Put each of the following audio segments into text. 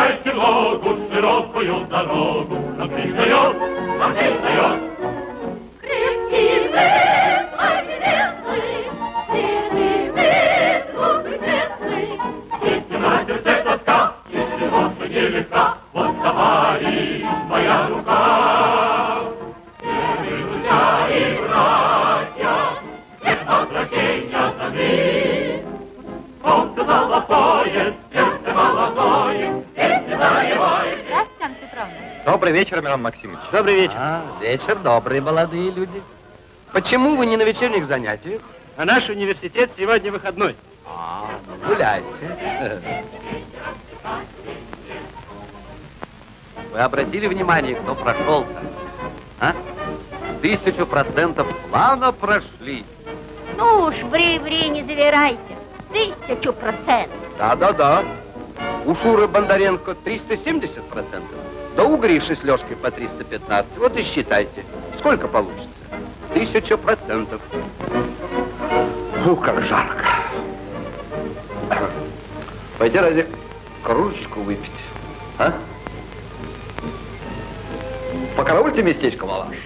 Шагайте в логу, широкую дорогу, нам признает, нам признает. Крепкий вы, победный, сильный вы, службы честный. Если на сердце тоска, если ваша нелегка, вот товарищ, моя рука. Веры, друзья и братья, нет возвращения за мир. Солнце золотое, сердце молодое, сердце боевое. Здравствуйте, Анна Петровна. Добрый вечер, Мирон Максимович. Добрый вечер. Вечер добрый, молодые люди. Почему вы не на вечерних занятиях? А наш университет сегодня выходной. Гуляйте. Вы обратили внимание, кто прошел-то? 1000% плана прошли. Ну уж, ври-ври, не завирайте. 1000%. Да-да-да. У Шуры Бондаренко 370%. Да у Гриши с Лёшкой по 315. Вот и считайте, сколько получится. 1000%. Ну, как жарко. Пойди ради кружечку выпить, а? Покарольте местечко, малаш.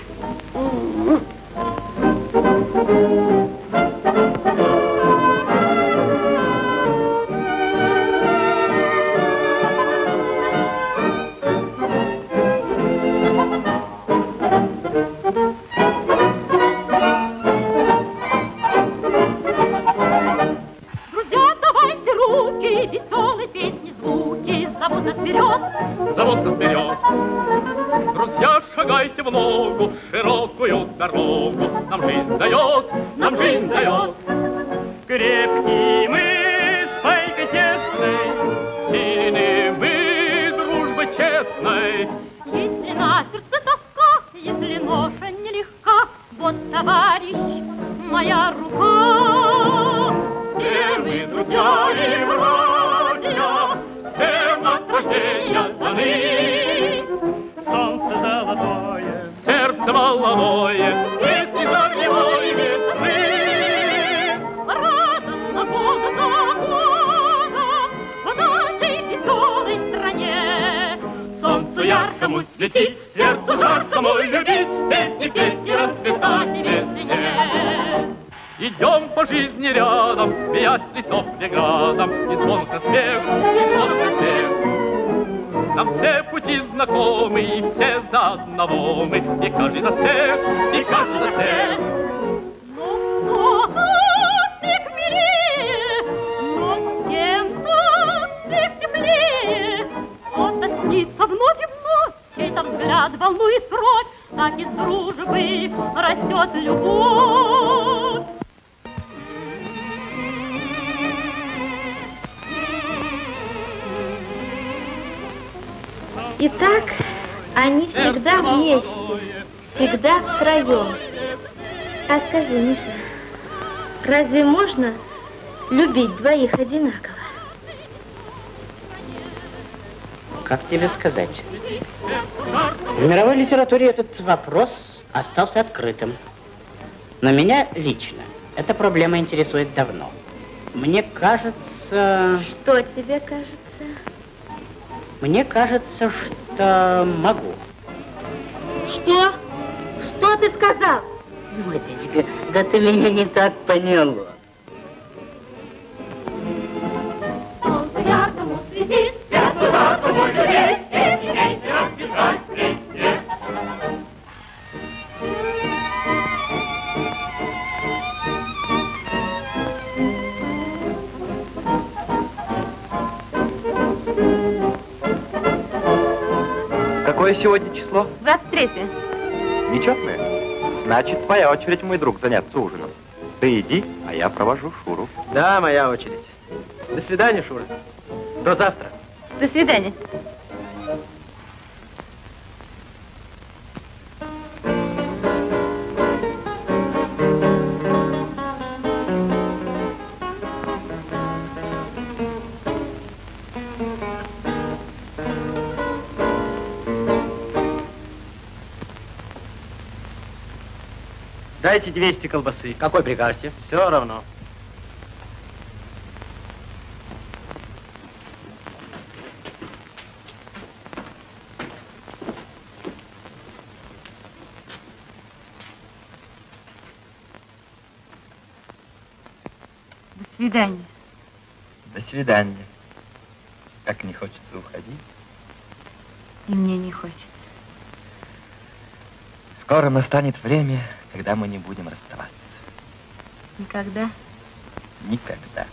Двоих одинаково. Как тебе сказать? В мировой литературе этот вопрос остался открытым. Но меня лично эта проблема интересует давно. Мне кажется... Что тебе кажется? Мне кажется, что могу. Что? Что ты сказал? Матечка, да ты меня не так поняла. Какое сегодня число? 23-е. Нечетное? Значит, твоя очередь, мой друг, заняться ужином. Ты иди, а я провожу Шуру. Да, моя очередь. До свидания, Шура. До завтра. До свидания. Дайте 200 колбасы. Какой прикажете? Все равно. свидания. До свидания. Как не хочется уходить. И мне не хочется. Скоро настанет время, когда мы не будем расставаться. Никогда? Никогда.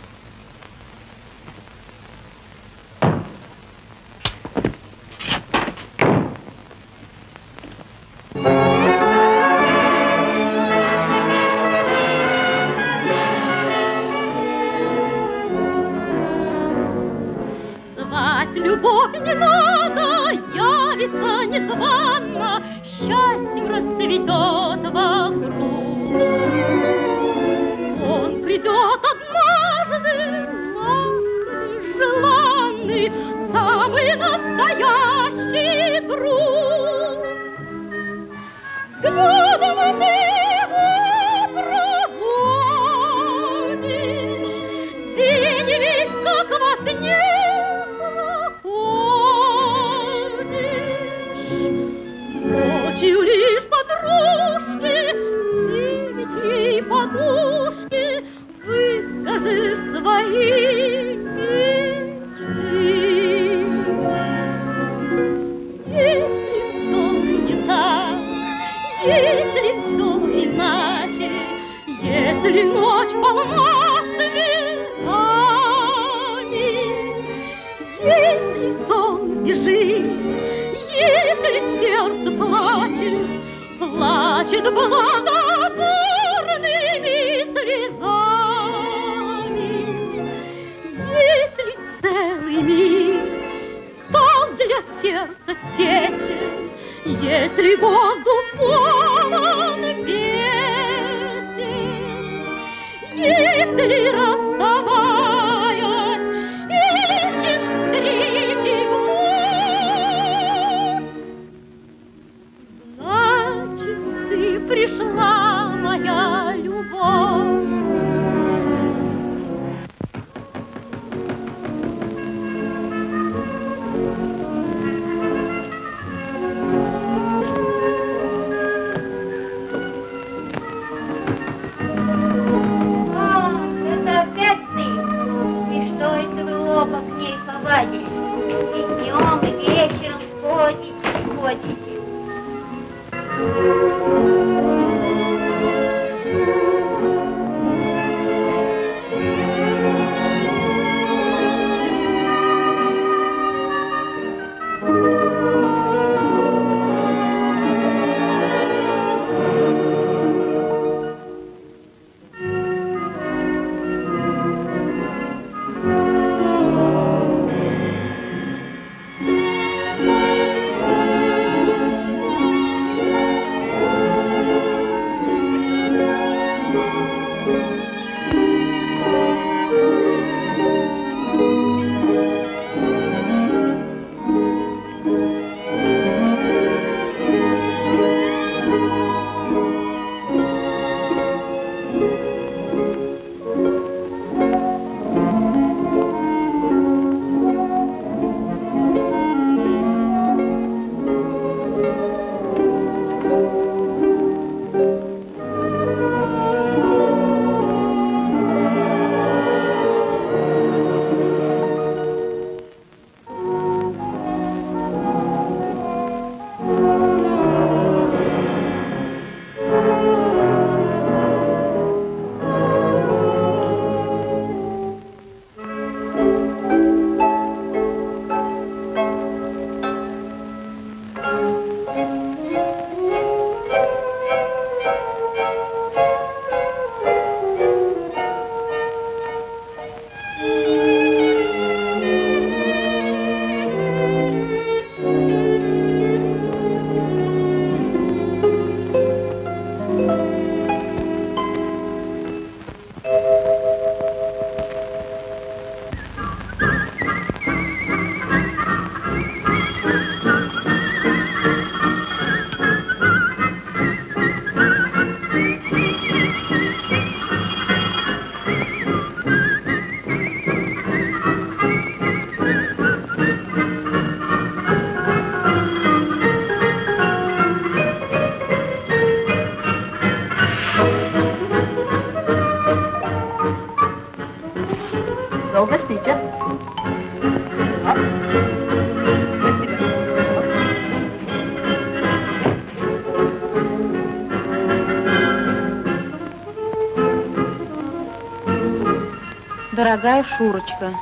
Дорогая Шурочка,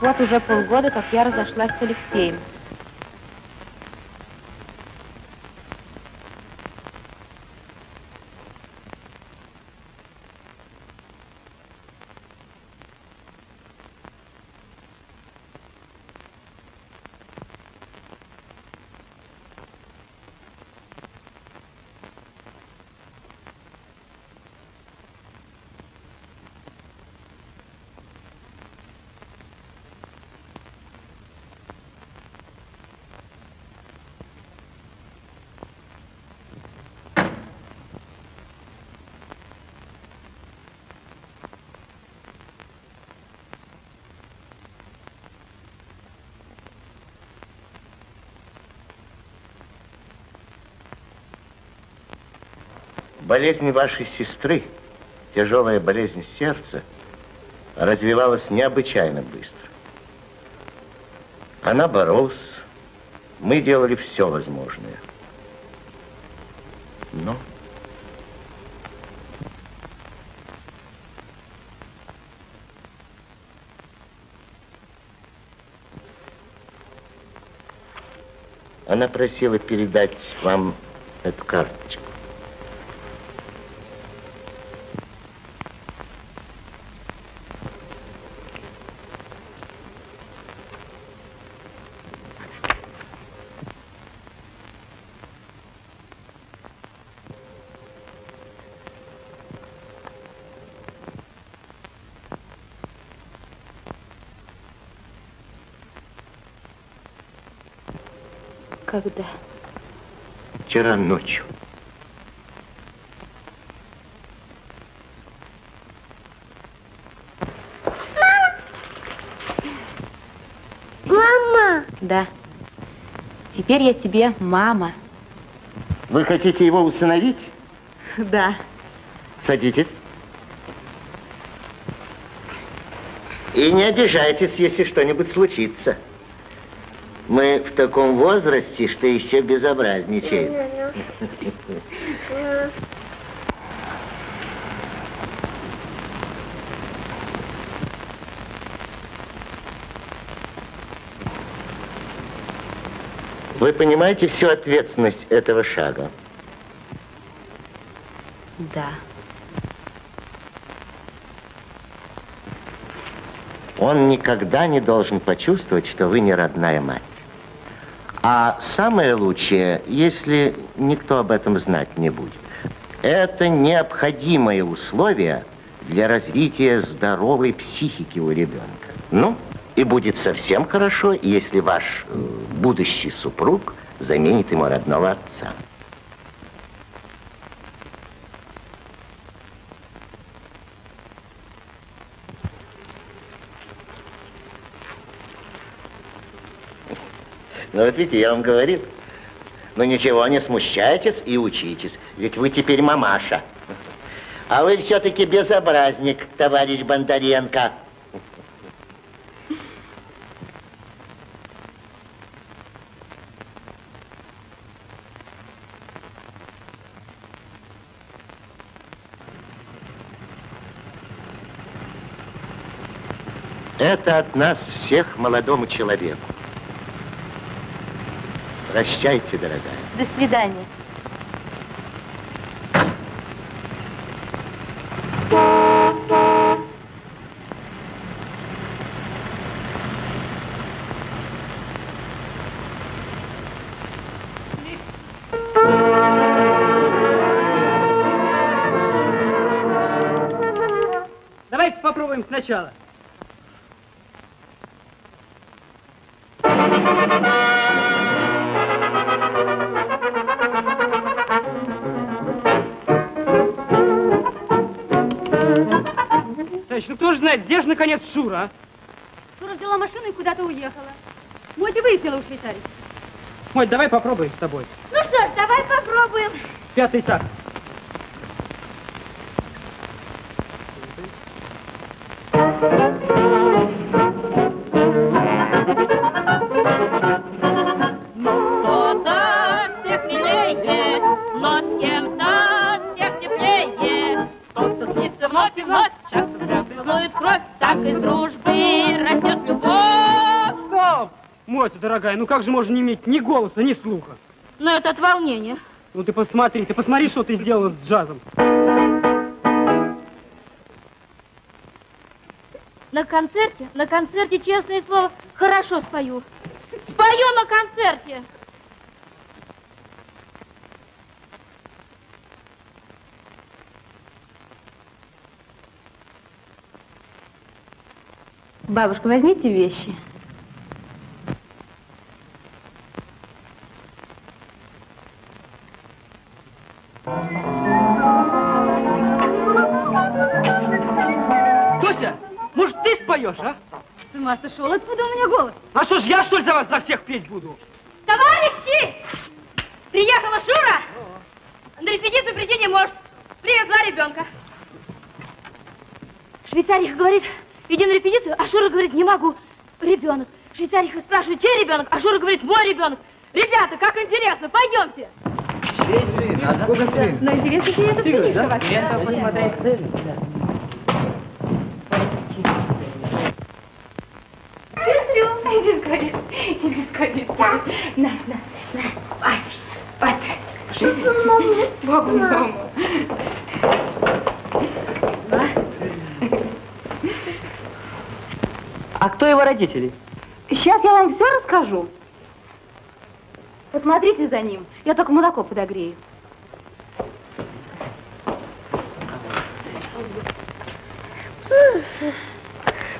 вот уже полгода, как я разошлась с Алексеем. Болезнь вашей сестры, тяжелая болезнь сердца, развивалась необычайно быстро. Она боролась, мы делали все возможное. Но... Она просила передать вам эту карточку. Когда? Вчера ночью. Мама! Да. Теперь я тебе мама. Вы хотите его усыновить? Да. Садитесь. И не обижайтесь, если что-нибудь случится. Мы в таком возрасте, что еще безобразничаем. Вы понимаете всю ответственность этого шага? Да. Он никогда не должен почувствовать, что вы не родная мать. А самое лучшее, если никто об этом знать не будет. Это необходимое условие для развития здоровой психики у ребенка. Ну, и будет совсем хорошо, если ваш будущий супруг заменит ему родного отца. Ну, вот видите, я вам говорил. Ну, ничего, не смущайтесь и учитесь, ведь вы теперь мамаша. А вы все-таки безобразник, товарищ Бондаренко. Это от нас всех молодому человеку. Прощайте, дорогая. До свидания. Давайте попробуем сначала. Ну кто же знает, где же наконец Шура? Шура взяла машину и куда-то уехала. Мотя выяснила у Швейцарии. Моть, давай попробуем с тобой. Ну что ж, давай попробуем. Пятый так. Кровь так и дружит. это, дорогая? Ну как же можно не иметь ни голоса, ни слуха? Ну это от волнения. Ну ты посмотри, что ты сделала с джазом. На концерте, честное слово, хорошо спою. Спою на концерте. Бабушка, возьмите вещи. Тося, может, ты споешь, а? С ума сошел, откуда у меня голос? А что ж, я, что ли, за вас за всех петь буду? Товарищи! Приехала Шура! На репетицию прийти не может. Привезла ребенка. Швейцариха говорит... Иди на репетицию, а Шура говорит, не могу. Ребенок. Швейцариха спрашивает, чей ребенок, а Шура говорит, мой ребенок. Ребята, как интересно, пойдемте. Чей сын? Откуда сын? Но интересно, что это сынишка вообще. Я там посмотреть сын. Иди скорее, иди скорее. На. Патрик. Жизнь. Богу дому. А кто его родители? Сейчас я вам все расскажу. Посмотрите за ним. Я только молоко подогрею.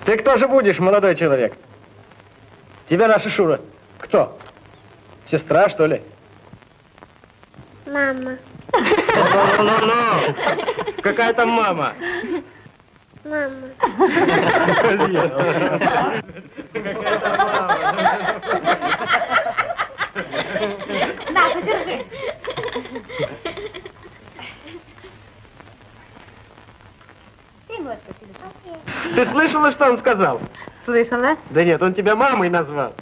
Ты кто же будешь, молодой человек? Тебя наша Шура. Кто? Сестра, что ли? Мама. Ну-ну-ну-ну! Какая там мама? Мама. На, подержи. Ты слышала, что он сказал? Слышала? Да нет, он тебя мамой назвал.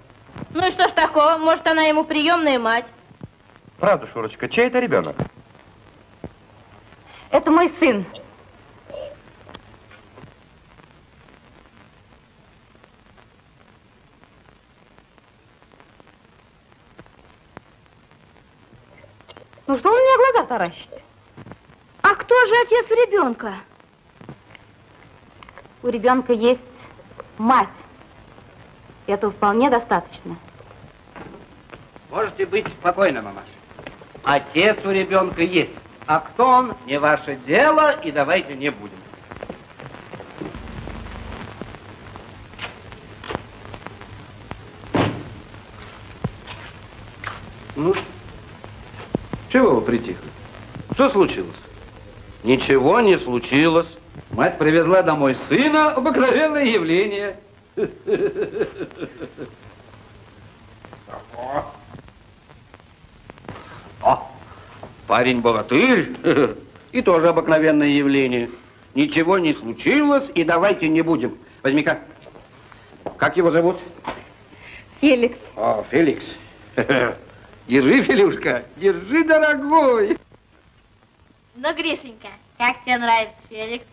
Ну и что ж такого? Может, она ему приемная мать. Правда, Шурочка, чей это ребенок? Это мой сын. Ну что он мне глаза таращит? А кто же отец ребенка? У ребенка есть мать. Этого вполне достаточно. Можете быть спокойны, мамаша. Отец у ребенка есть. А кто он, не ваше дело, и давайте не будем. Ну что? Чего вы притихли? Что случилось? Ничего не случилось. Мать привезла домой сына, обыкновенное явление. О, парень-богатырь. И тоже обыкновенное явление. Ничего не случилось, и давайте не будем. Возьми-ка. Как его зовут? Феликс. О, Феликс. Держи, Филюшка, держи, дорогой. Ну, Гришенька, как тебе нравится, Феликс?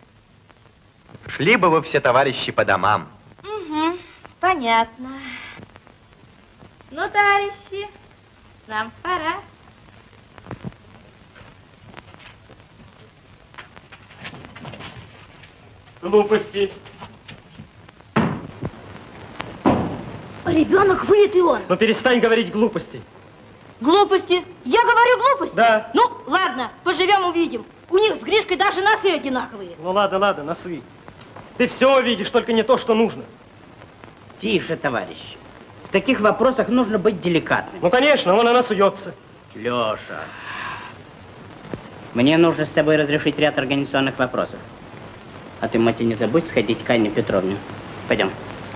Шли бы вы все, товарищи, по домам. Угу, понятно. Ну, товарищи, нам пора. Глупости. Ребенок выйдет и он. Ну, перестань говорить глупости. Глупости? Я говорю глупости? Да. Ну, ладно, поживем, увидим. У них с Гришкой даже носы одинаковые. Ну, ладно, носы. Ты все увидишь, только не то, что нужно. Тише, товарищи. В таких вопросах нужно быть деликатным. Ну, конечно, он на нас уется. Лёша, мне нужно с тобой разрешить ряд организационных вопросов. А ты, мать, не забудь сходить к Анне Петровне. Пойдем.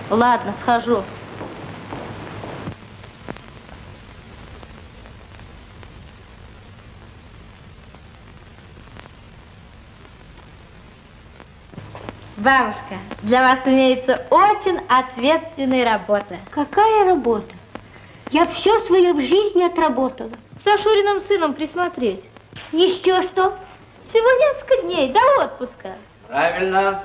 Ладно, схожу. Бабушка, для вас имеется очень ответственная работа. Какая работа? Я все свое в жизни отработала. Со Шуриным сыном присмотреть. Еще что? Всего несколько дней до отпуска. Правильно.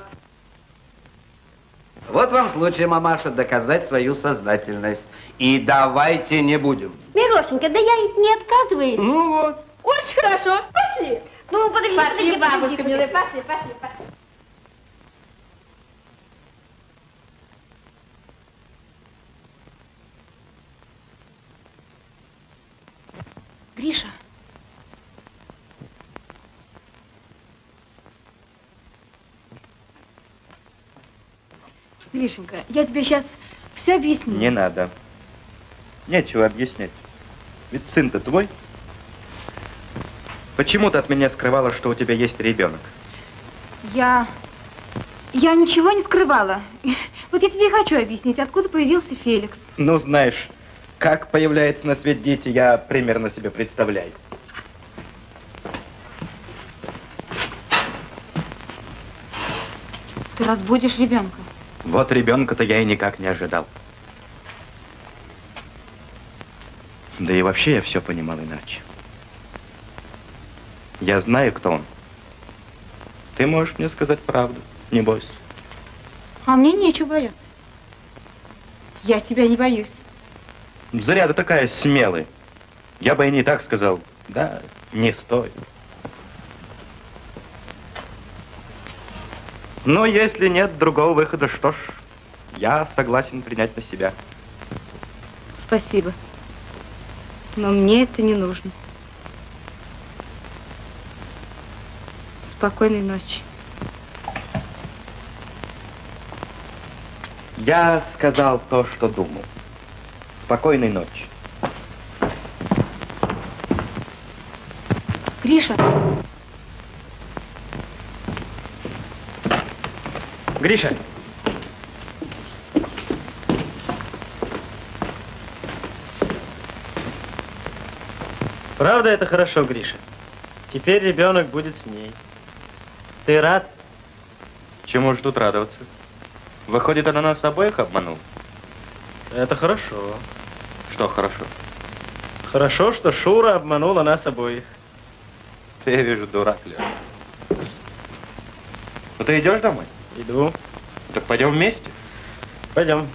Вот вам случай, мамаша, доказать свою сознательность. И давайте не будем. Мирошенька, да я не отказываюсь. Ну вот. Очень хорошо. Пошли. Ну, подожди, пошли, бабушка, милая, пошли, пошли, пошли. Гриша. Гришенька, я тебе сейчас все объясню. Не надо. Нечего объяснять. Ведь сын-то твой. Почему ты от меня скрывала, что у тебя есть ребенок? Я ничего не скрывала. Вот я тебе и хочу объяснить, откуда появился Феликс. Ну, знаешь, как появляется на свет дети, я примерно себе представляю. Ты разбудишь ребенка. Вот ребенка-то я и никак не ожидал. Да и вообще я все понимал иначе. Я знаю, кто он. Ты можешь мне сказать правду, не бойся. А мне нечего бояться. Я тебя не боюсь. Зря ты такая смелая. Я бы и не так сказал. Да, не стоит. Но если нет другого выхода, что ж, я согласен принять на себя. Спасибо. Но мне это не нужно. Спокойной ночи. Я сказал то, что думал. Спокойной ночи. Гриша. Гриша. Правда, это хорошо, Гриша. Теперь ребенок будет с ней. Ты рад? Чему ж тут радоваться? Выходит, она нас обоих обманула? Это хорошо. Что хорошо? Хорошо, что Шура обманула нас обоих. Ты, я вижу, дурак, Лёшка. Ну ты идешь домой? Иду. Так пойдем вместе? Пойдем.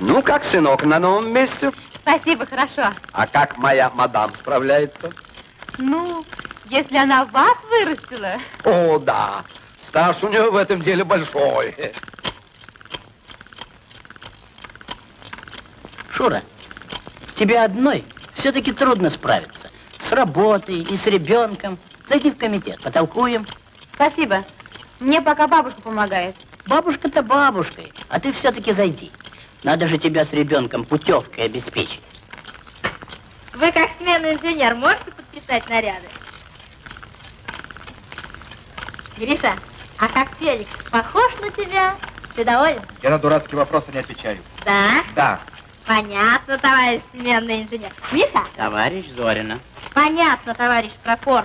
Ну как, сынок, на новом месте? Спасибо, хорошо. А как моя мадам справляется? Ну, если она вас вырастила. О, да. Стаж у нее в этом деле большой. Шура, тебе одной все-таки трудно справиться. С работой и с ребенком. Зайди в комитет, потолкуем. Спасибо. Мне пока бабушка помогает. Бабушка-то бабушкой, а ты все-таки зайди. Надо же тебя с ребенком путевкой обеспечить. Вы как сменный инженер можете подписать наряды? Гриша, а как Феликс похож на тебя? Ты доволен? Я на дурацкие вопросы не отвечаю. Да? Да. Понятно, товарищ сменный инженер. Миша? Товарищ Зорина. Понятно, товарищ прапор.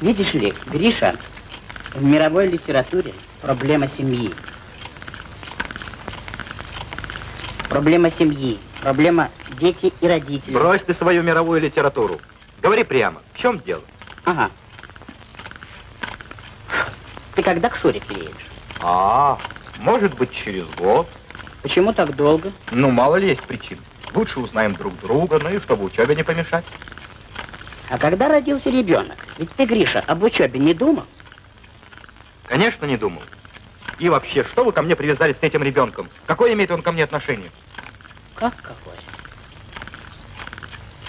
Видишь ли, Гриша, в мировой литературе проблема семьи. Проблема семьи, проблема дети и родители. Брось ты свою мировую литературу. Говори прямо, в чем дело? Ага. Ты когда к Шуре приедешь? А, может быть, через год. Почему так долго? Ну, мало ли есть причин. Лучше узнаем друг друга, ну и чтобы учебе не помешать. А когда родился ребенок? Ведь ты, Гриша, об учебе не думал? Конечно, не думал. И вообще, что вы ко мне привязались с этим ребенком? Какое имеет он ко мне отношение? Как какое?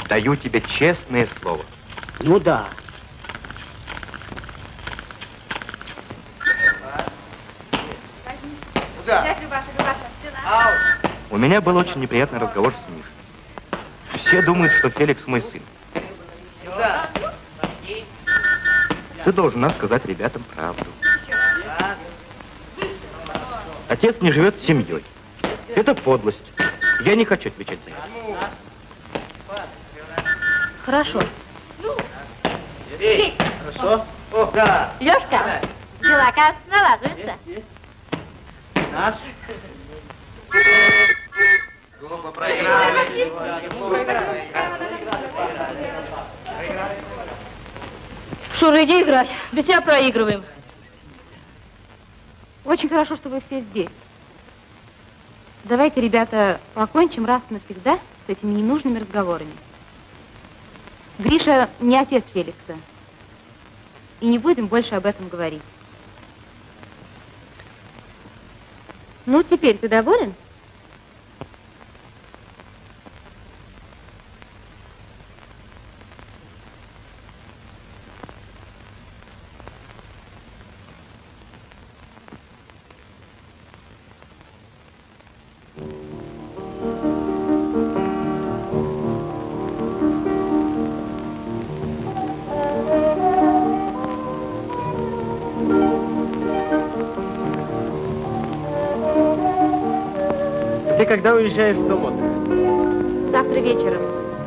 Даю тебе честное слово. Ну да. Да. У меня был очень неприятный разговор с Мишей. Все думают, что Феликс мой сын. Да. Ты должна сказать ребятам правду. Отец не живет с семьей. Это подлость. Я не хочу отвечать за это. Хорошо. Хорошо. Лёшка, дела, кажется, налаживаются. Наш. Глупо проиграли. Шура, иди играть. Без тебя проигрываем. Очень хорошо, что вы все здесь. Давайте, ребята, покончим раз и навсегда с этими ненужными разговорами. Гриша не отец Феликса. И не будем больше об этом говорить. Ну, теперь ты доволен? Когда уезжаешь в дом отдыха? Завтра вечером.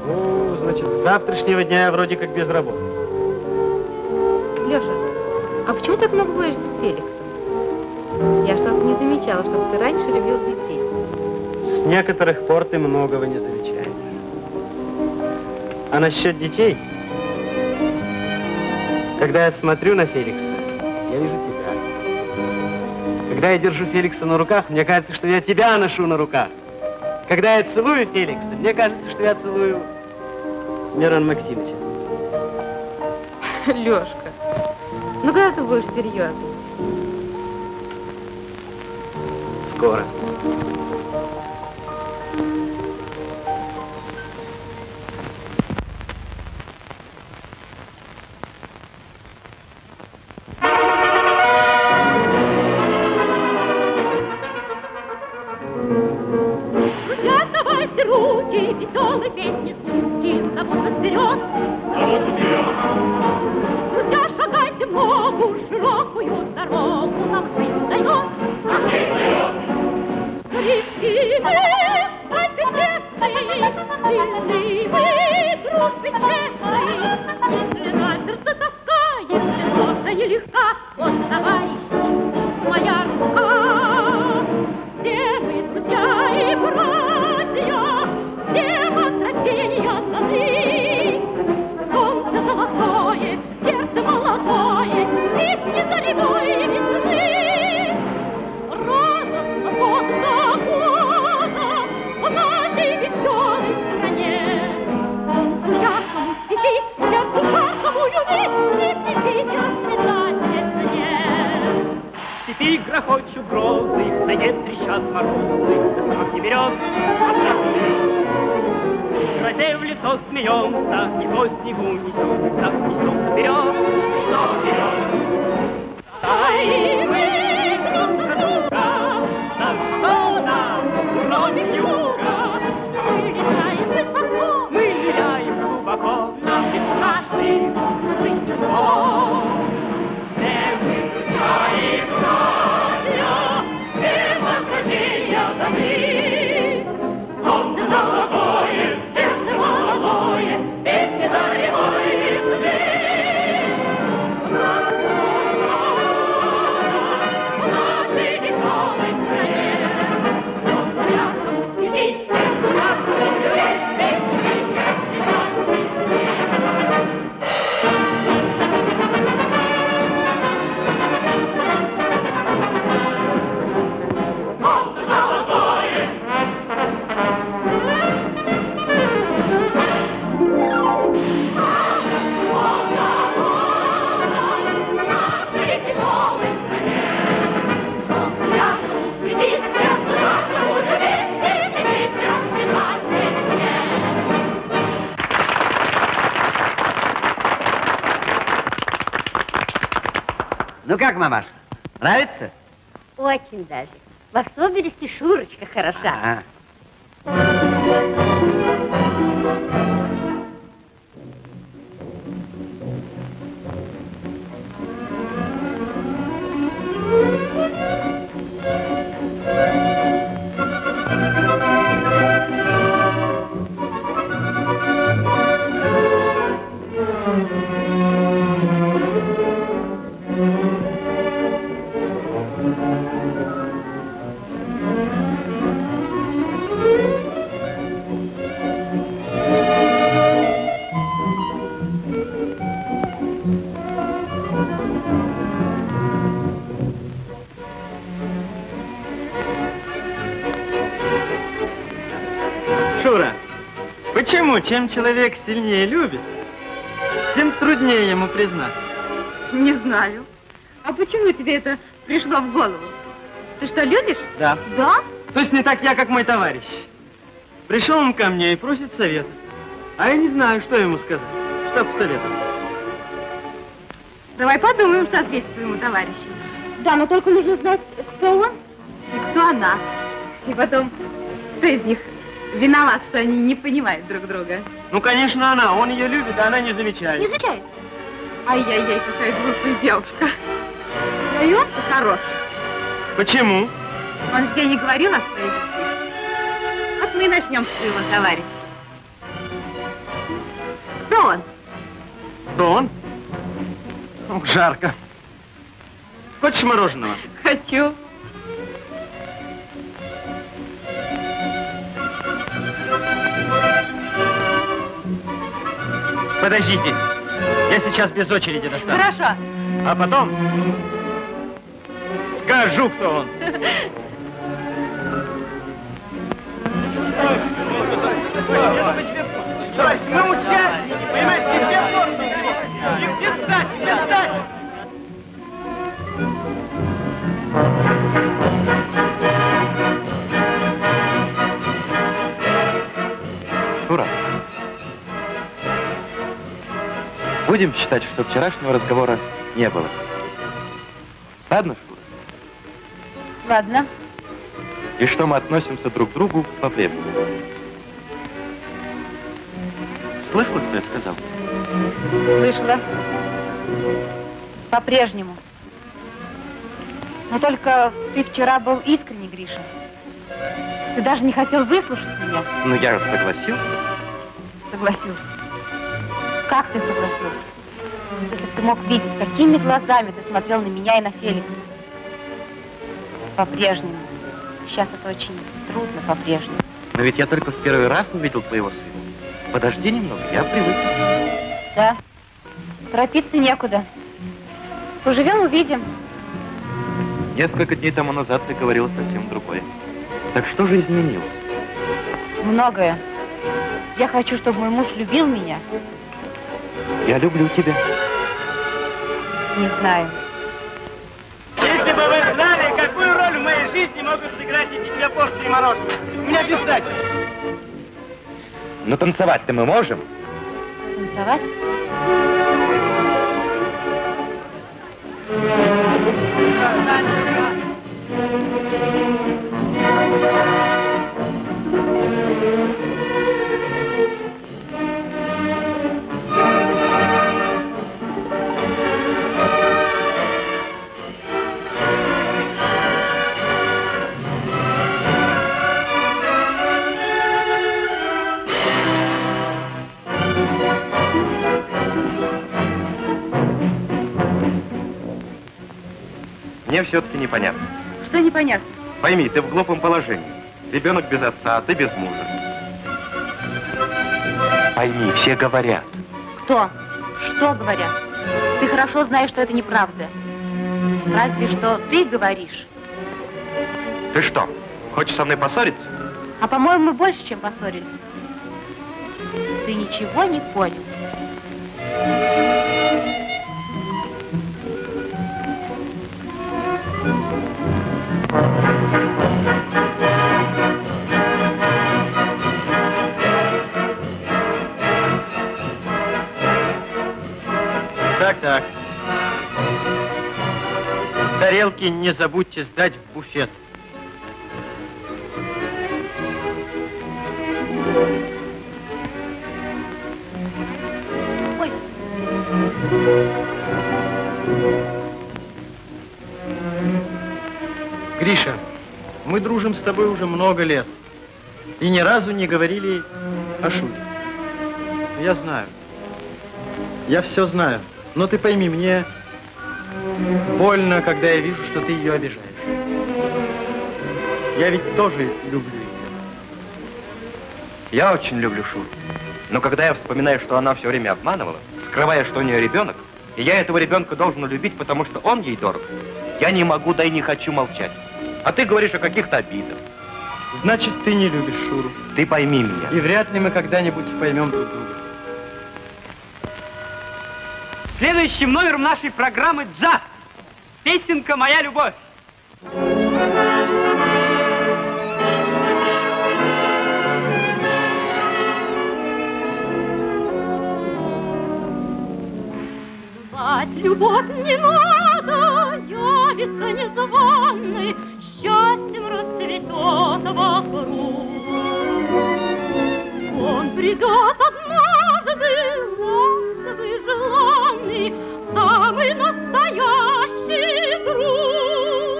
Ну, значит, с завтрашнего дня я вроде как без работы. Лёша, а почему так много боишься с Феликсом? Я что-то не замечала, чтобы ты раньше любил детей. С некоторых пор ты многого не замечаешь. А насчет детей? Когда я смотрю на Феликса, я вижу тебя. Когда я держу Феликса на руках, мне кажется, что я тебя ношу на руках. Когда я целую Феликса, мне кажется, что я целую Мирона Максимовича. Лёшка, ну когда ты будешь серьезно? Скоро. Любви, не пишите, не знайте. грохочут грозы, в тайге трещат морозы, как не берет образы. Грозе в лицо смеемся, и по снегу несемся, несемся вперед, но вперед. Ай, мы друг за друга, так что нам, кроме юга, мы летаем высоко, мы ныряем глубоко, нам не страшны жить легко. Ну как, мамаш, нравится? Очень даже. В особенности Шурочка хороша. Чем человек сильнее любит, тем труднее ему признаться. Не знаю. А почему тебе это пришло в голову? Ты что, любишь? Да. Да? То есть не так я, как мой товарищ. Пришел он ко мне и просит совета. А я не знаю, что ему сказать. Что посоветовать? Давай подумаем, что ответить твоему товарищу. Да, но только нужно знать, кто он и кто она. И потом, кто из них виноват, что они не понимают друг друга. Ну, конечно, она. Он ее любит, а она не замечает. Не замечает? Ай-яй-яй, какая глупая девушка. Да и он-то хорош. Почему? Он тебе не говорил о своей любви. Вот мы и начнем с своего товарища. Кто он? Кто он? Ох, жарко. Хочешь мороженого? Хочу. Подожди здесь. Я сейчас без очереди достану. Хорошо. А потом скажу, кто он. Товарищ, мы участники, понимаете, нигде формы, нигде встать, нигде встать. Шура. Будем считать, что вчерашнего разговора не было. Ладно, Шура? Ладно. И что мы относимся друг к другу по времени. Слышала, что я сказал? Слышала. По-прежнему. Но только ты вчера был искренний, Гриша. Ты даже не хотел выслушать меня. Ну, я же согласился. Согласился. Как ты согласился? Если бы ты мог видеть, какими глазами ты смотрел на меня и на Феликса. По-прежнему. Сейчас это очень трудно по-прежнему. Но ведь я только в первый раз увидел твоего сына. Подожди немного, я привык. Да. Торопиться некуда. Поживем, увидим. Несколько дней тому назад ты говорила совсем другое. Так что же изменилось? Многое. Я хочу, чтобы мой муж любил меня. Я люблю тебя. Не знаю. Если бы вы знали, как Какую роль в моей жизни могут сыграть эти две порции мороженого? У меня бездача. Но танцевать-то мы можем. Танцевать? Мне все-таки непонятно. Что непонятно? Пойми, ты в глупом положении. Ребенок без отца, а ты без мужа. Пойми, все говорят. Кто? Что говорят? Ты хорошо знаешь, что это неправда. Разве что ты говоришь. Ты что, хочешь со мной поссориться? А по-моему, мы больше, чем поссорились. Ты ничего не понял. Так. Тарелки не забудьте сдать в буфет. Ой. Гриша, мы дружим с тобой уже много лет. И ни разу не говорили о Шуре. Я знаю. Я все знаю. Но ты пойми, мне больно, когда я вижу, что ты ее обижаешь. Я ведь тоже люблю ее. Я очень люблю Шуру. Но когда я вспоминаю, что она все время обманывала, скрывая, что у нее ребенок, и я этого ребенка должен любить, потому что он ей дорог, я не могу, да и не хочу молчать. А ты говоришь о каких-то обидах. Значит, ты не любишь Шуру. Ты пойми меня. И вряд ли мы когда-нибудь поймем друг друга. Следующим номером нашей программы джаз. Песенка «Моя любовь». Звать любовь не надо, явится незваный, счастьем расцветет вокруг. Он придет однажды, розовый желанный, самый настоящий друг.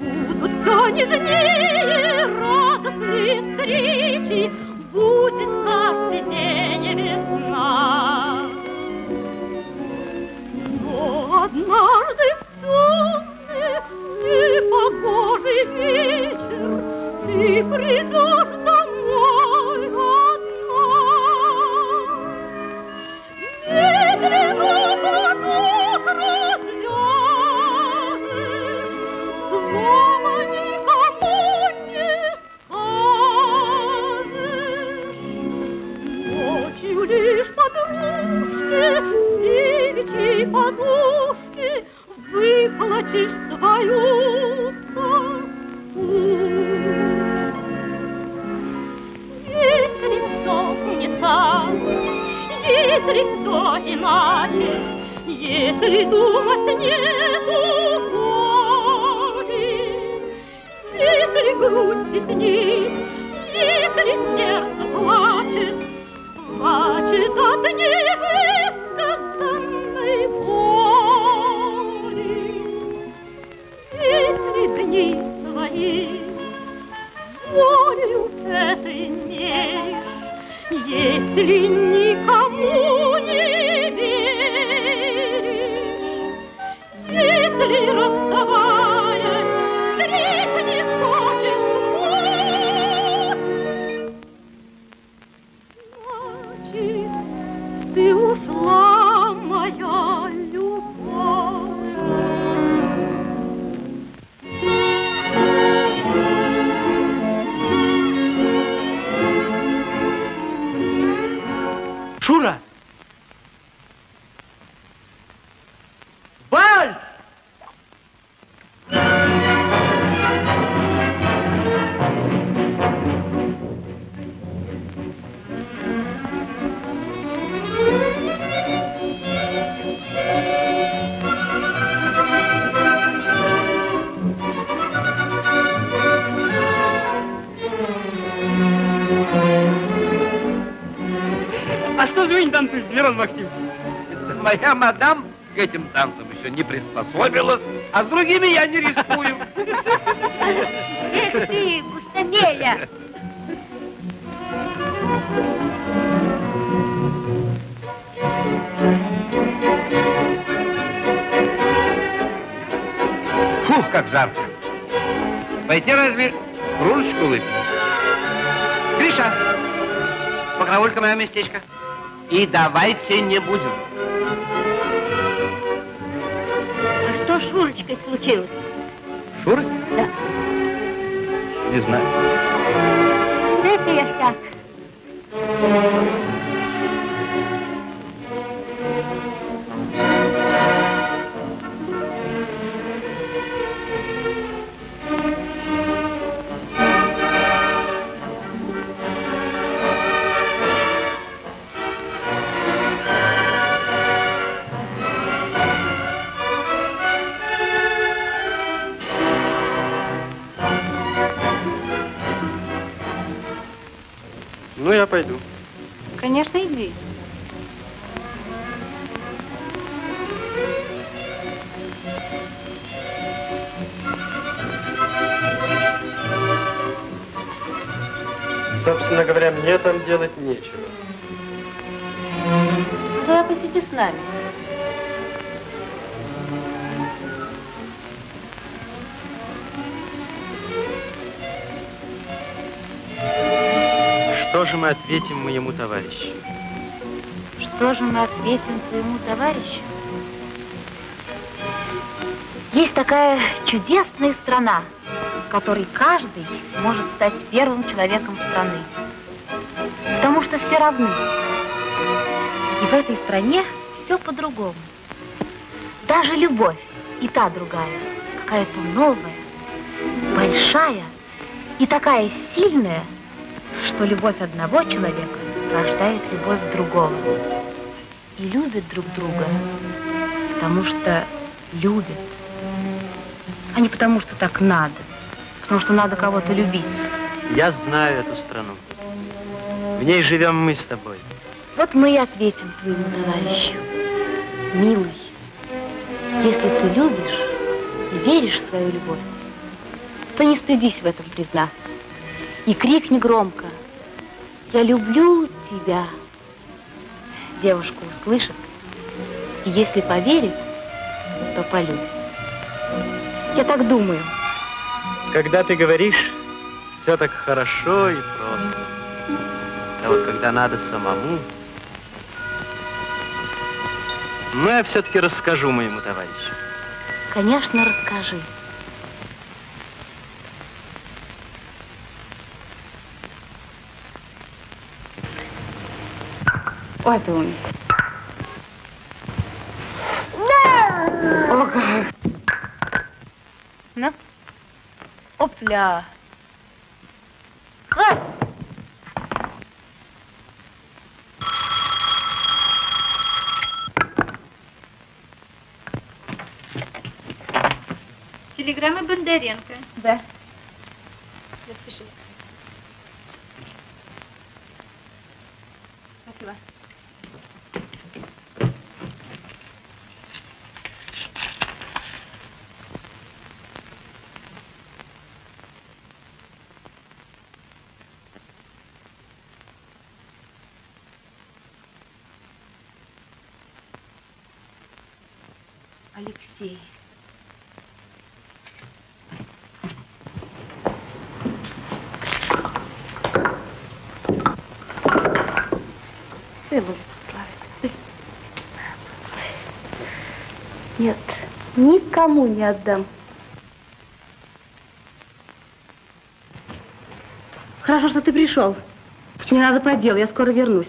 Будут все нежнее радостные встречи, будет цветение весна. Но однажды в темный непогожий вечер ты придешь домой одна. Подушки выплачешь свою тоску. Если все не так, если все иначе, если думать нету боли, если грудь теснит, если сердце плачет, плачет от невысказанного. Если дни твои волею этой не, если никому не веришь, если расставаясь встреч не хочешь, значит, ты ушла, моя любовь. Шура! Вальс! что же вы не танцуете, Мирон Максимович? Это моя мадам к этим танцам еще не приспособилась, а с другими я не рискую. Эх ты, пустомеля! Фух, как жарко! Пойти разве кружечку выпить? Гриша, покровулька мое местечко. И давайте не будем. А что с Шурочкой случилось? Шурой? Да. Не знаю. Да это я так. Ну, я пойду. Конечно, иди. Собственно говоря, мне там делать нечего. Да, посиди с нами. Что же мы ответим моему товарищу? Что же мы ответим своему товарищу? Есть такая чудесная страна, в которой каждый может стать первым человеком страны. Потому что все равны. И в этой стране все по-другому. Даже любовь и та другая, какая-то новая, большая и такая сильная, что любовь одного человека рождает любовь другого. И любят друг друга, потому что любят, а не потому что так надо, потому что надо кого-то любить. Я знаю эту страну. В ней живем мы с тобой. Вот мы и ответим твоему товарищу. Милый, если ты любишь и веришь в свою любовь, то не стыдись в этом признаться. И крикни громко: я люблю тебя. Девушка услышит, и если поверит, то полюбит. Я так думаю. Когда ты говоришь, все так хорошо и просто. А вот когда надо самому... Ну, я все-таки расскажу моему товарищу. Конечно, расскажи. Ой, ты умник. О, как. На. Опля. Раз. Телеграмма Бондаренко. Да. Распишись. Спасибо. Алексей. Нет, никому не отдам. Хорошо, что ты пришел. Не надо по делу, я скоро вернусь.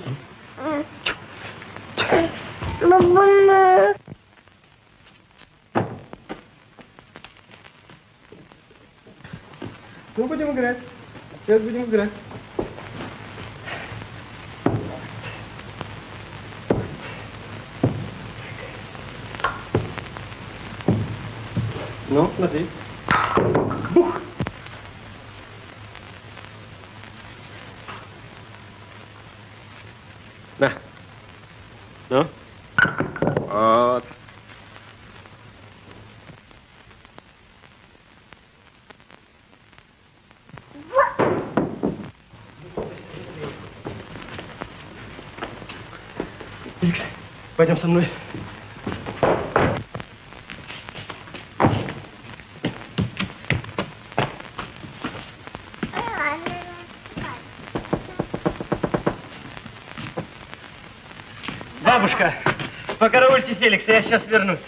Ну, будем играть. Сейчас будем играть. Ну, смотри. Бух! На. Да? Вот. Феликс, пойдем со мной. Бабушка, покараульте Феликса, я сейчас вернусь.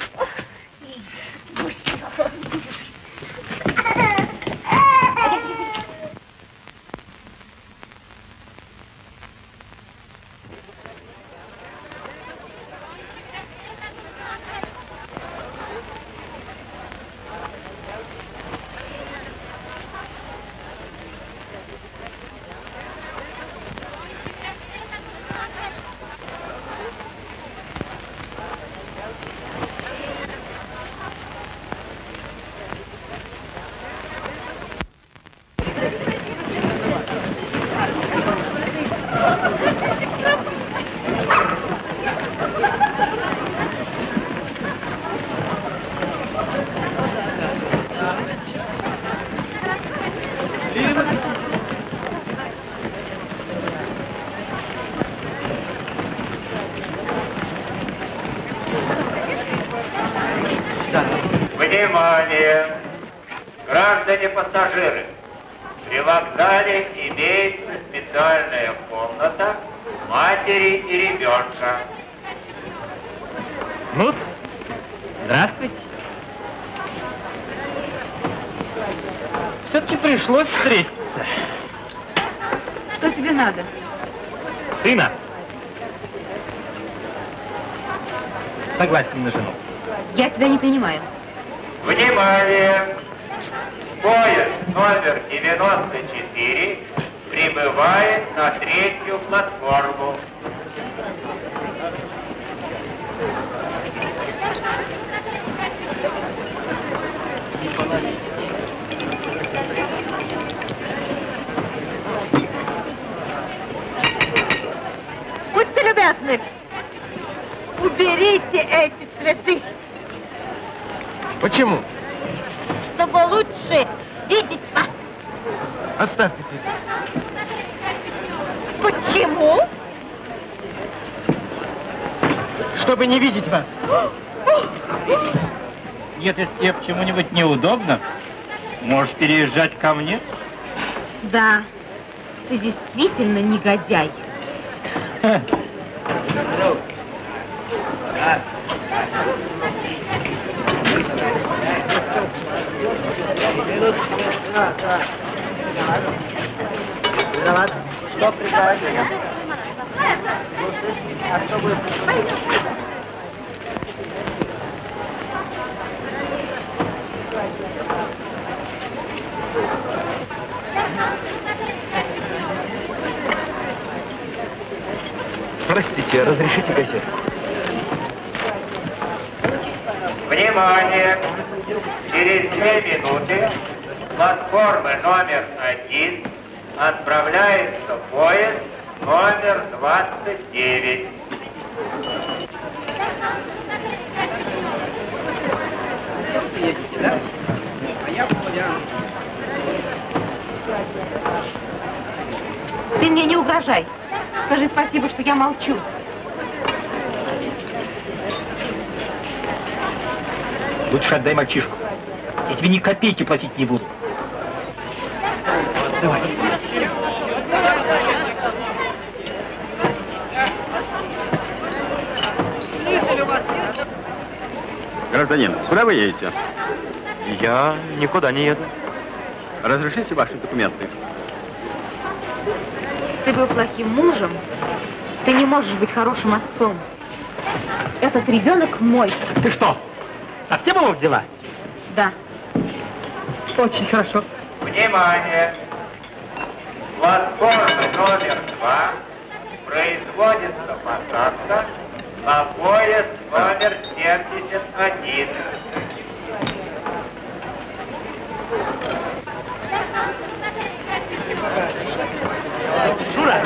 Пассажиры, при вокзале имеется специальная комната матери и ребенка. Ну-с, здравствуйте. Все-таки пришлось встретиться. Что тебе надо? Сына. Согласен на жену. Я тебя не понимаю. Внимание! Поезд номер 94 прибывает на 3-ю платформу. Будьте любезны, уберите эти цветы. Почему? Чтобы лучше видеть вас. Оставьте цветы. Почему? Чтобы не видеть вас. Нет, если тебе почему-нибудь неудобно, можешь переезжать ко мне. Да, ты действительно негодяй. Что прикажете? А что будет? Простите, разрешите газету? Внимание! Через 2 минуты с платформы номер 1 отправляется поезд номер 29. Ты мне не угрожай. Скажи спасибо, что я молчу. Лучше отдай мальчишку. Я тебе ни копейки платить не буду. Давай. Гражданин, куда вы едете? Я никуда не еду. Разрешите ваши документы? Ты был плохим мужем. Ты не можешь быть хорошим отцом. Этот ребенок мой. Ты что, совсем его взяла? Да. Очень хорошо. Внимание! Платформа номер 2 производится посадка на поезд номер 71. Шура!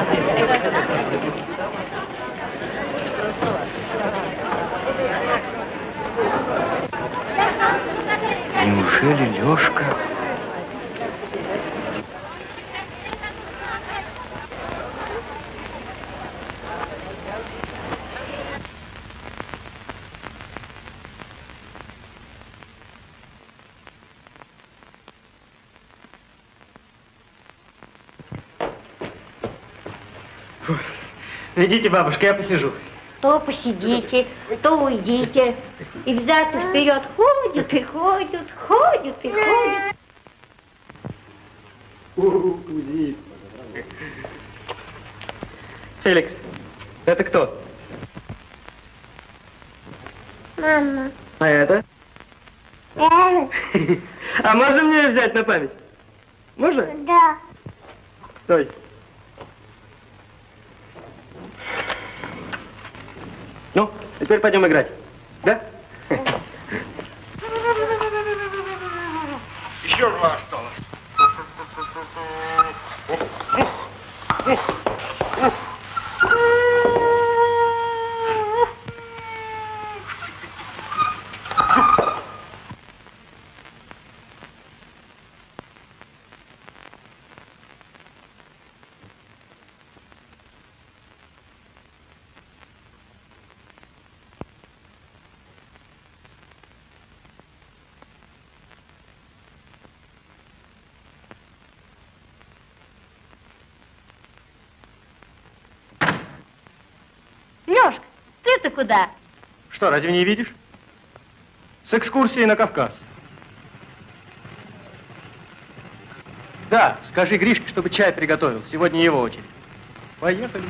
Ну, идите, бабушка, я посижу. То посидите, то уйдите. И взад и вперед ходят, и ходят, ходят, и ходят. Феликс, это кто? Мама. А это? А можно мне ее взять на память? Можно? Да. Стой. Ну, теперь пойдем играть. Да? Еще два осталось. Лёшка, ты-то куда? Что, разве не видишь? С экскурсией на Кавказ. Да, скажи Гришке, чтобы чай приготовил. Сегодня его очередь. Поехали.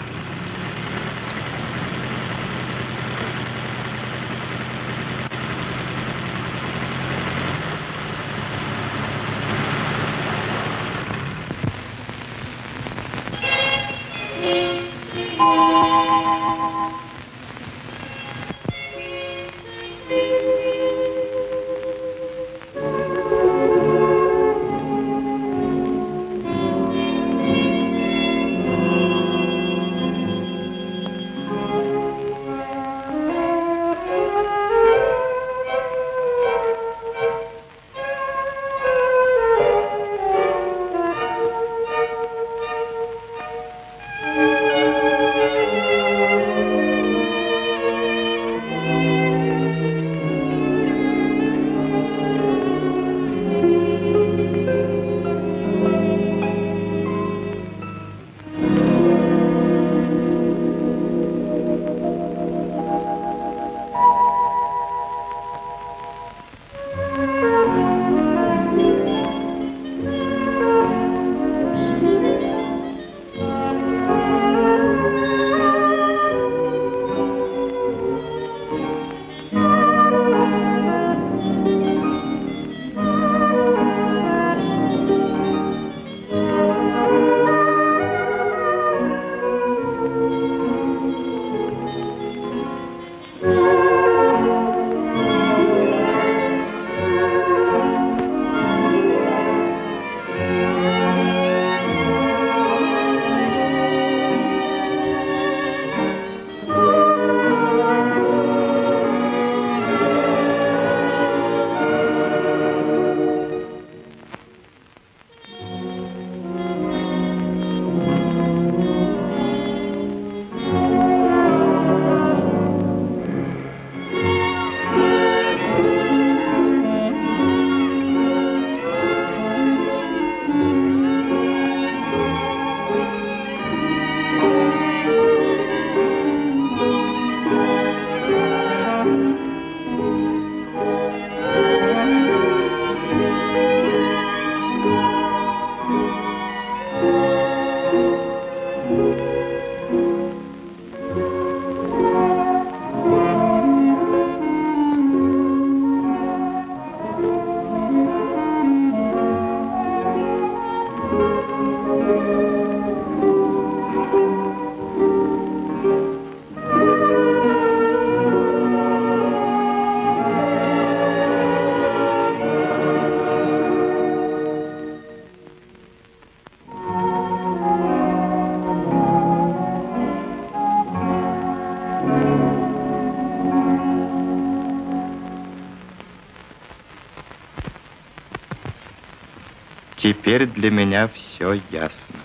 Теперь для меня все ясно.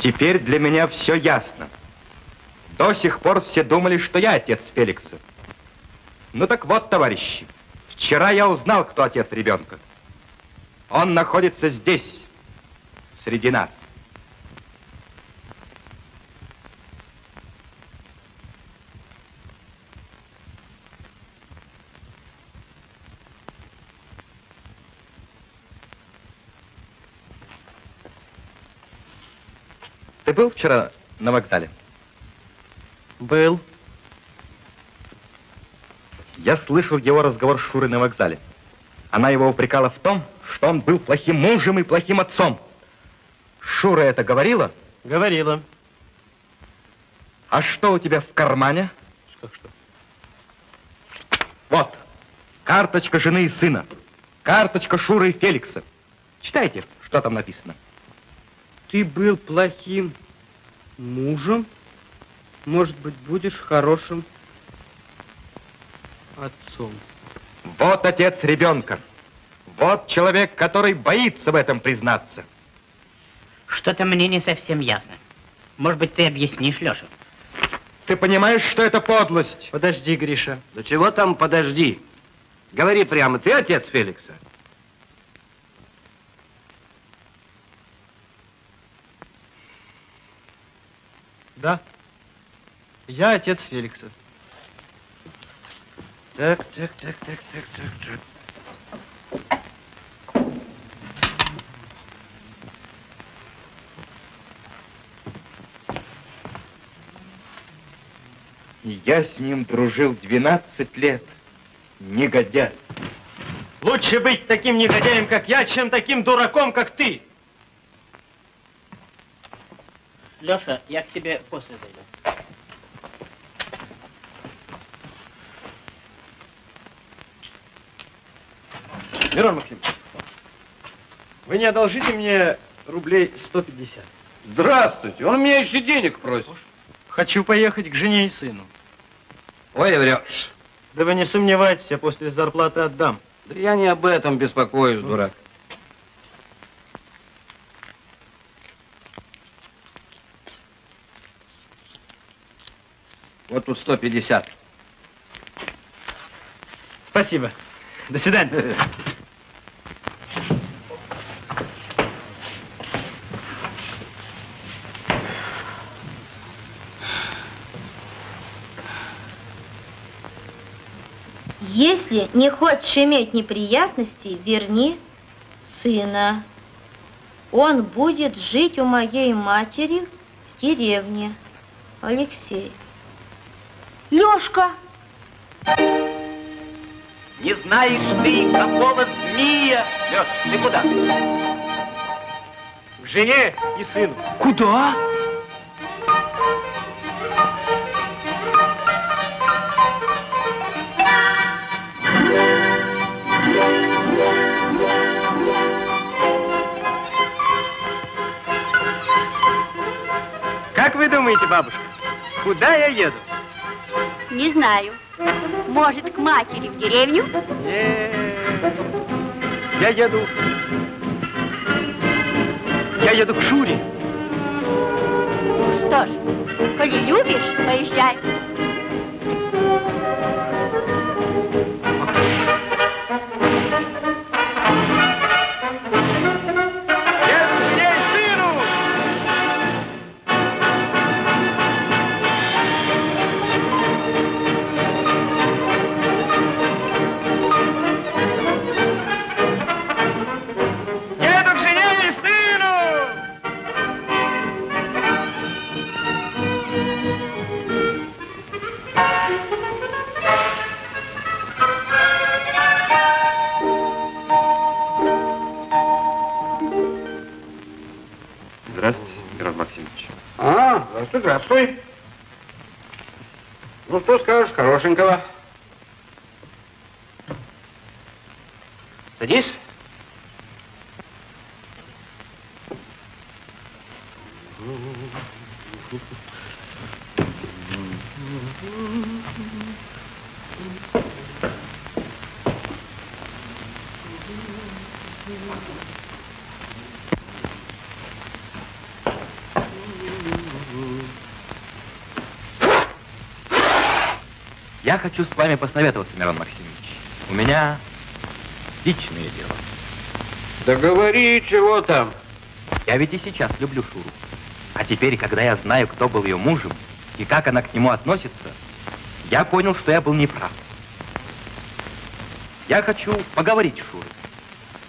Теперь для меня все ясно. До сих пор все думали, что я отец Феликса. Ну так вот, товарищи, вчера я узнал, кто отец ребенка. Он находится здесь, среди нас. Ты был вчера на вокзале? Был. Я слышал его разговор с Шурой на вокзале. Она его упрекала в том, что он был плохим мужем и плохим отцом. Шура это говорила? Говорила. А что у тебя в кармане? Как что? Вот. Карточка жены и сына. Карточка Шуры и Феликса. Читайте, что там написано. Ты был плохим мужем. Может быть, будешь хорошим отцом. Вот отец ребенка. Вот человек, который боится в этом признаться. Что-то мне не совсем ясно. Может быть, ты объяснишь, Лёша? Ты понимаешь, что это подлость? Подожди, Гриша. Да чего там подожди? Говори прямо, ты отец Феликса? Да. Я отец Феликса. Так. Я с ним дружил 12 лет. Негодяй. Лучше быть таким негодяем, как я, чем таким дураком, как ты. Лёша, я к тебе после зайду. Мирон Максимович, вы не одолжите мне рублей 150? Здравствуйте, он меня еще денег просит. Хочу поехать к жене и сыну. Ой, врешь. Да вы не сомневайтесь, я после зарплаты отдам. Да я не об этом беспокоюсь, дурак. Вот тут 150. Спасибо. До свидания. Если не хочешь иметь неприятностей, верни сына. Он будет жить у моей матери в деревне. Алексей. Лёшка! Не знаешь ты, какого змея! Лёш, ты куда? К жене и сыну. Куда? Как вы думаете, бабушка, куда я еду? Не знаю. Может, к матери в деревню? Нет. Я еду к Шуре. Ну что ж, коли любишь, поезжай. Здравствуй. Ну, что скажешь хорошенького? Садись. Я хочу с вами посоветоваться, Мирон Максимович. У меня личное дело. Да говори, чего там. Я ведь и сейчас люблю Шуру. А теперь, когда я знаю, кто был ее мужем и как она к нему относится, я понял, что я был неправ. Я хочу поговорить с Шурой.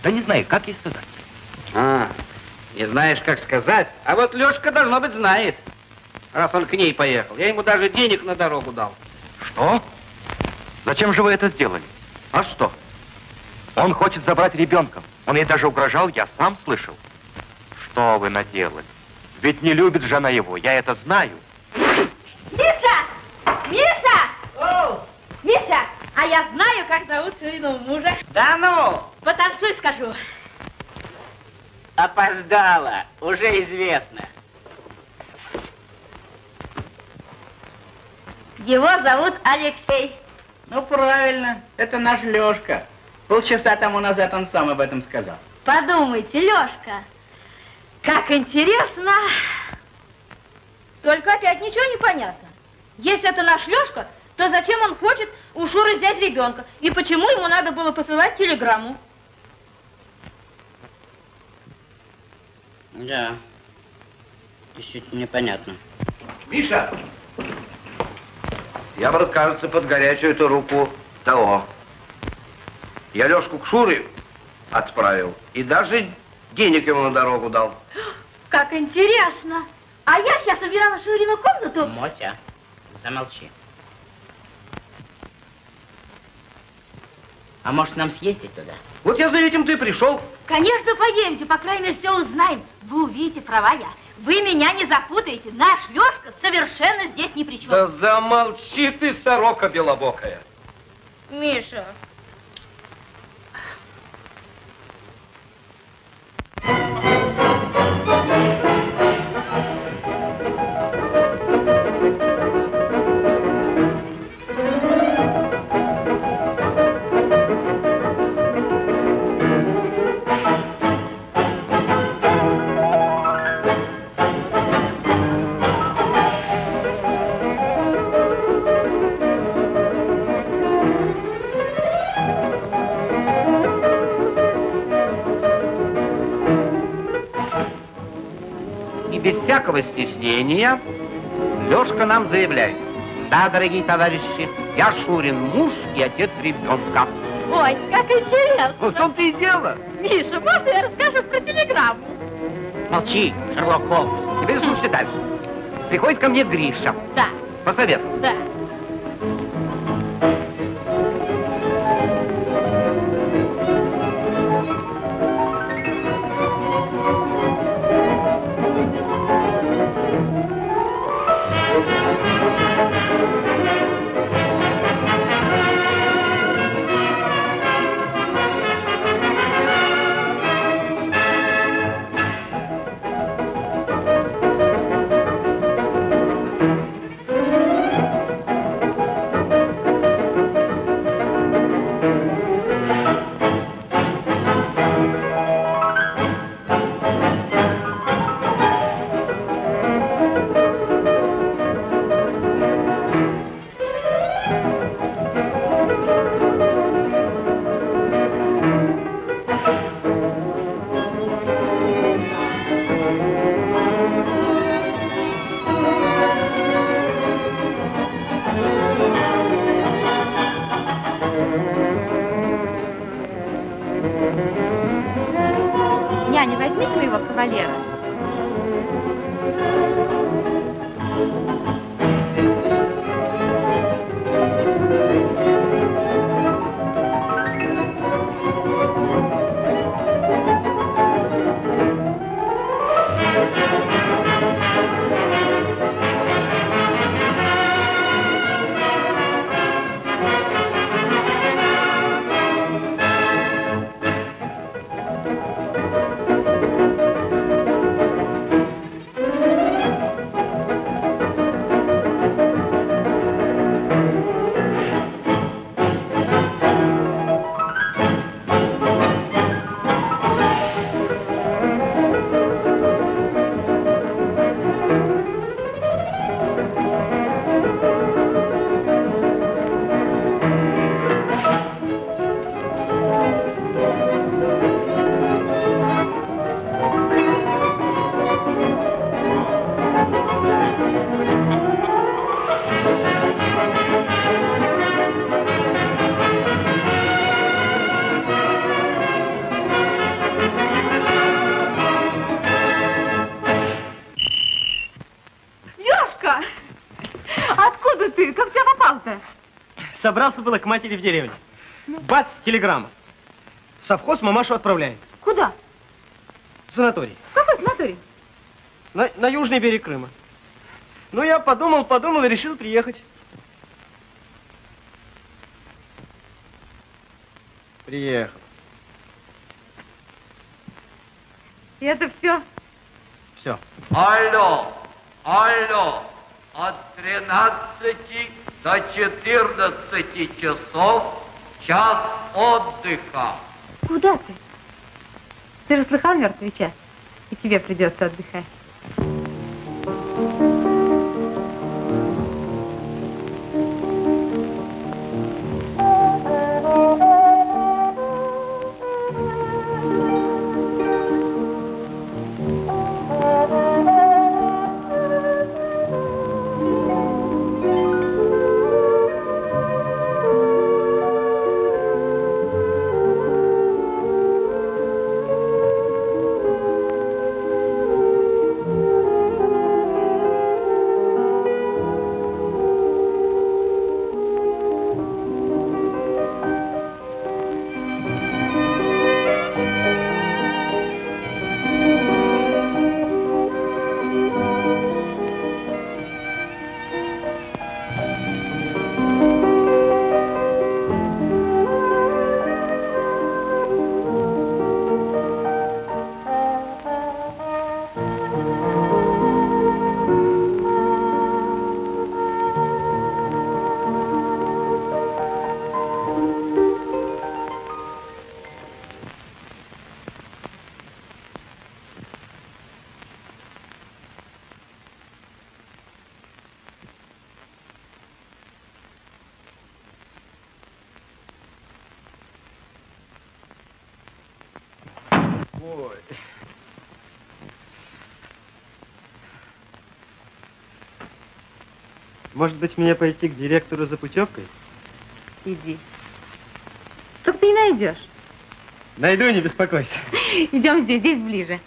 Да не знаю, как ей сказать. А, Не знаешь, как сказать? А вот Лёшка, должно быть, знает, раз он к ней поехал. Я ему даже денег на дорогу дал. Что? Зачем же вы это сделали? А что? Он хочет забрать ребенка. Он ей даже угрожал, я сам слышал. Что вы наделали? Ведь не любит же она его, я это знаю. Миша! Миша! О! Миша, а я знаю, как зовут Шуриного мужа. Да ну! Потанцуй, скажу. Опоздала, уже известно. Его зовут Алексей. Ну, правильно, это наш Лёшка. Полчаса тому назад он сам об этом сказал. Подумайте, Лёшка, как интересно. Только опять ничего не понятно. Если это наш Лёшка, то зачем он хочет у Шуры взять ребенка? И почему ему надо было посылать телеграмму? Да, действительно непонятно. Миша! Я, брат, кажется, под горячую эту руку того. Я Лёшку к Шуре отправил и даже денег ему на дорогу дал. Как интересно! А я сейчас убирала Шурину комнату. Мотя, замолчи. А может, нам съездить туда? Вот я за этим-то и пришел. Конечно, поедемте, по крайней мере, все узнаем. Вы увидите, права я. Вы меня не запутаете. Наш Лёшка совершенно здесь ни при чем. Да замолчи ты, сорока белобокая. Миша. Всякого стеснения Лёшка нам заявляет: да, дорогие товарищи, я Шурин муж и отец ребенка. Ой, как интересно! Ну, в том-то и дело. Миша, можно я расскажу про телеграмму? Молчи, Шерлок Холмс. Теперь слушайте дальше. Приходит ко мне Гриша. Да. Посоветовал. Да. Лёшка! Откуда ты? Как тебя попал-то? Собрался было к матери в деревню. Ну? Бац, телеграмма. Совхоз мамашу отправляет. Куда? В санаторий. Какой санаторий? На южный берег Крыма. Ну, я подумал и решил приехать. Приехал. И это все? Все. Алло, алло, от 13 до 14 часов час отдыха. Куда ты? Ты же слыхал мертвый час, и тебе придется отдыхать. Может быть, мне пойти к директору за путевкой? Иди. Только ты не найдешь. Найду, не беспокойся. Идем здесь ближе.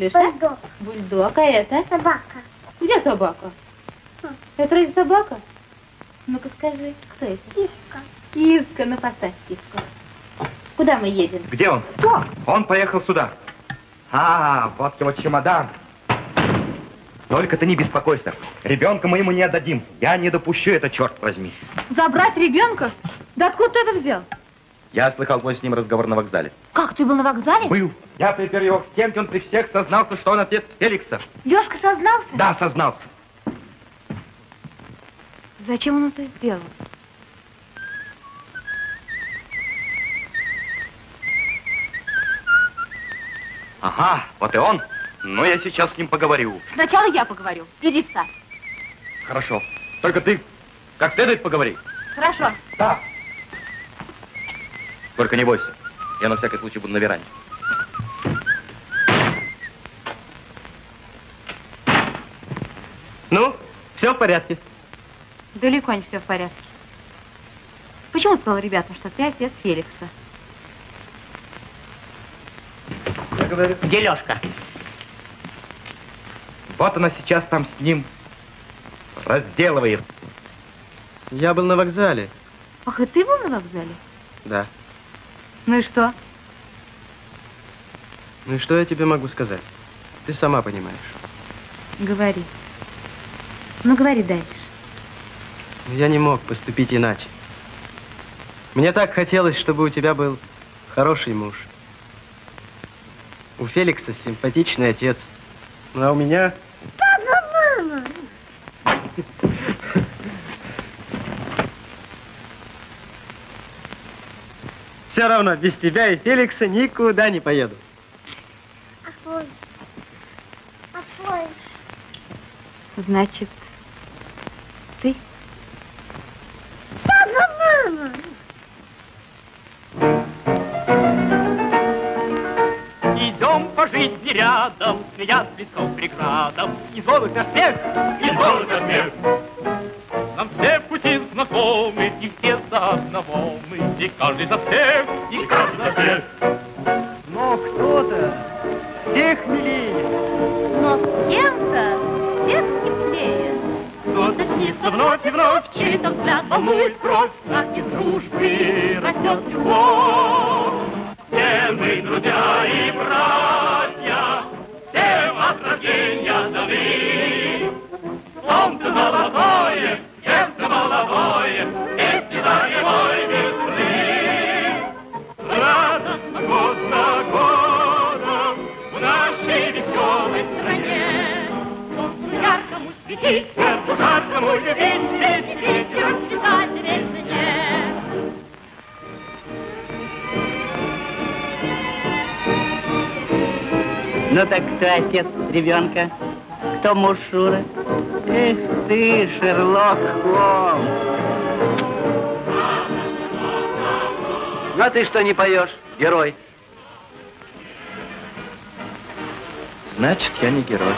Бульдог. Бульдог, а это? Собака. Где собака? Это разве собака? Ну-ка скажи, кто это? Киска. Киска, ну поставь киску. Куда мы едем? Где он? Кто? Он поехал сюда. А, вот его чемодан. Только ты не беспокойся. Ребенка мы ему не отдадим. Я не допущу это, черт возьми. Забрать ребенка? Да откуда ты это взял? Я слыхал мой с ним разговор на вокзале. Как, ты был на вокзале? Был. Я припер его к тем, где он при всех сознался, что он отец Феликса. Лёшка сознался? Да, сознался. Зачем он это сделал? Ага, вот и он. Но я сейчас с ним поговорю. Сначала я поговорю. Иди в сад. Хорошо. Только ты как следует поговори. Хорошо. Да. Только не бойся, я на всякий случай буду на веранде. Ну, все в порядке? Далеко не все в порядке. Почему ты сказал ребятам, что ты отец Феликса? Я говорю. Где Лёшка? Вот она сейчас там с ним разделывает. Я был на вокзале. Ах, и ты был на вокзале? Да. Ну и что? Ну и что я тебе могу сказать? Ты сама понимаешь. Говори. Ну, говори дальше. Я не мог поступить иначе. Мне так хотелось, чтобы у тебя был хороший муж. У Феликса симпатичный отец. Ну, а у меня... Папа, мама! Все равно без тебя и Феликса никуда не поеду. Афой. Значит, ты? Папа, мама! Идем по жизни рядом, смеясь близком преградом, и золото всех, и золото всех. Нам все пути знакомы, и все за одного мы, и каждый за всех, и каждый за всех. Но кто-то всех милее, но с кем-то всех теплее. Кто-то снится вновь и вновь, чей-то взгляд волнует кровь, как из дружбы растет любовь. Все мы друзья и братья, всем от рождения даны. Солнце молодое, сердце молодое, песни дорогой весны. Радостно год за годом в нашей веселой стране. Солнцу яркому светить, сердцу жаркому любить, песни петь, расцветать вечной жене. Ну так кто отец ребенка? Кто муж Шуры? Эх ты, Шерлок Холмс! Ну а ты что не поешь, герой? Значит, я не герой.